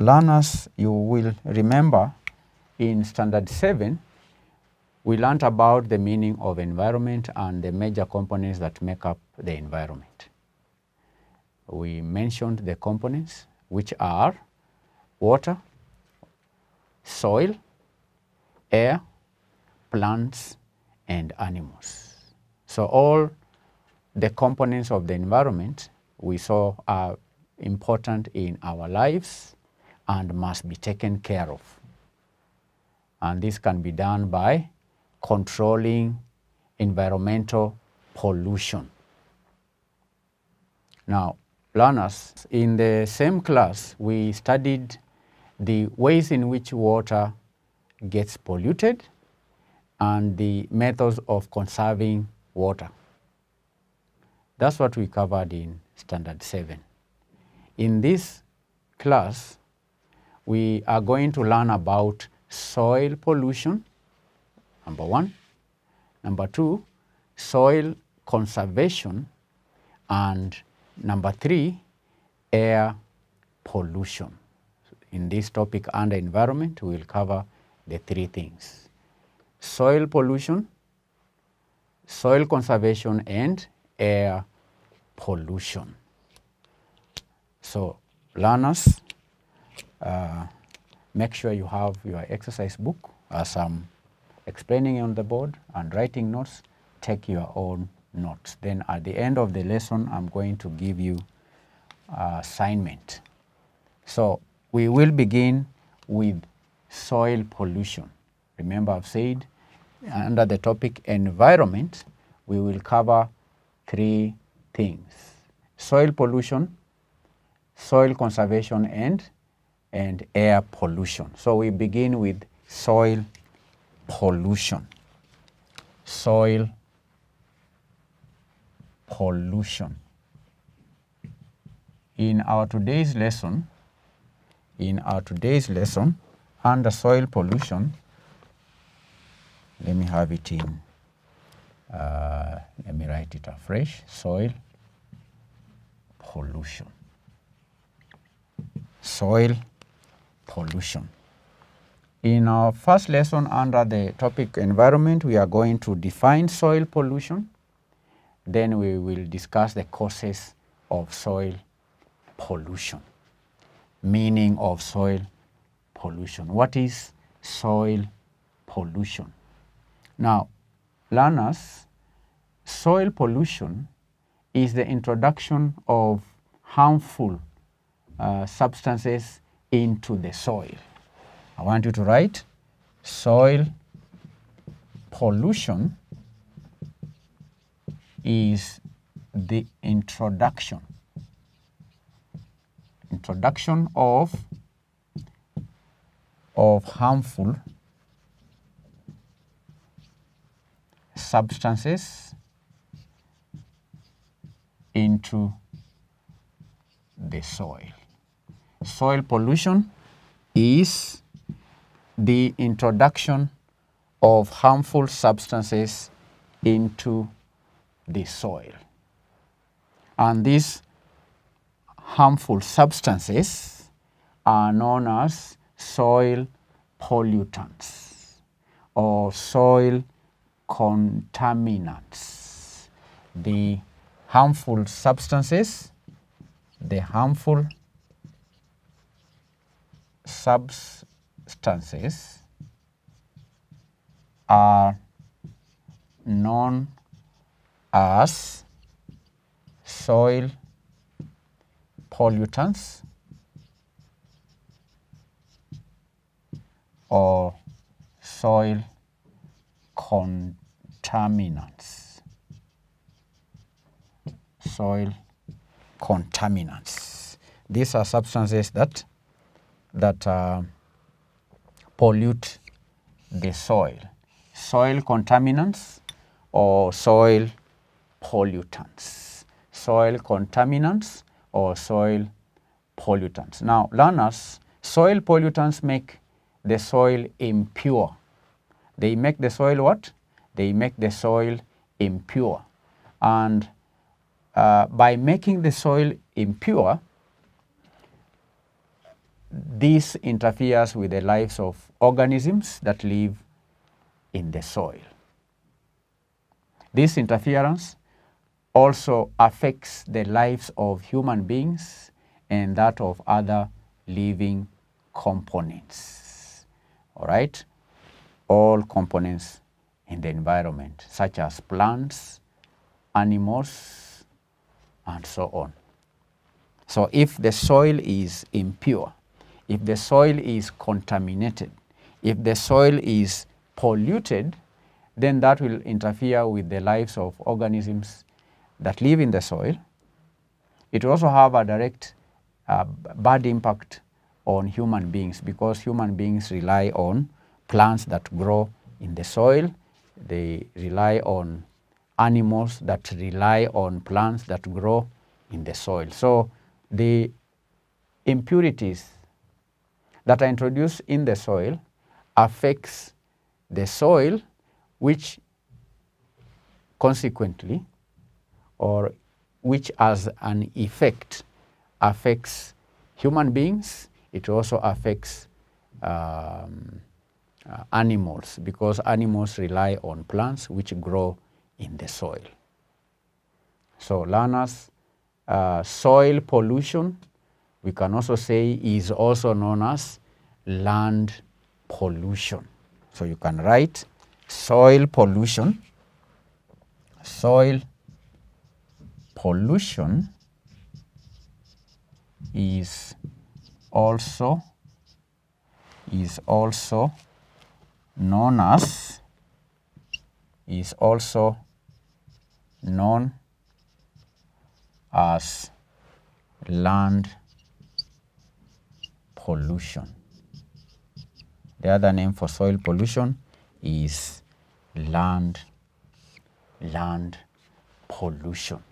learners, you will remember in standard 7, we learned about the meaning of environment and the major components that make up the environment. We mentioned the components, which are water, soil, air, plants, and animals. So all the components of the environment we saw are important in our lives and must be taken care of. And this can be done by controlling environmental pollution. Now, learners, in the same class, we studied the ways in which water gets polluted and the methods of conserving water. That's what we covered in standard 7. In this class, we are going to learn about soil pollution, number 1. Number 2, soil conservation, and number 3, air pollution. In this topic under environment, we will cover the 3 things: soil pollution, soil conservation, and air pollution. So, learners, make sure you have your exercise book. As I'm explaining on the board and writing notes, take your own notes. Then at the end of the lesson, I'm going to give you assignment. So, we will begin with soil pollution. Remember, I've said under the topic environment, we will cover 3 things: soil pollution, soil conservation, and air pollution. So we begin with soil pollution. Soil pollution. In our today's lesson, under soil pollution, let me have it in, let me write it afresh, soil pollution. Soil pollution. In our first lesson under the topic environment, we are going to define soil pollution. Then we will discuss the causes of soil pollution, meaning of soil pollution. What is soil pollution? Now, learners, soil pollution is the introduction of harmful substances into the soil. I want you to write soil pollution is the introduction of harmful substances into the soil. Soil pollution is the introduction of harmful substances into the soil. And these harmful substances are known as soil pollutants or soil contaminants. The harmful substances are known as soil pollutants or soil contaminants. Soil contaminants. These are substances that pollute the soil. Soil contaminants or soil pollutants. Soil contaminants or soil pollutants. Now, learners, soil pollutants make the soil impure. They make the soil what? They make the soil impure. And by making the soil impure, This interferes with the lives of organisms that live in the soil. This interference also affects the lives of human beings and that of other living components, all right? All components in the environment, such as plants, animals, and so on. So if the soil is impure, if the soil is contaminated, if the soil is polluted, then that will interfere with the lives of organisms that live in the soil. It will also have a direct bad impact on human beings, because human beings rely on plants that grow in the soil. They rely on animals that rely on plants that grow in the soil. So the impurities that are introduced in the soil affects the soil, which consequently, or which as an effect, affects human beings. It also affects animals, because animals rely on plants which grow in the soil. So learners, soil pollution, we can also say, is also known as land pollution. So you can write soil pollution. Soil pollution is also known as land pollution. The other name for soil pollution is land pollution.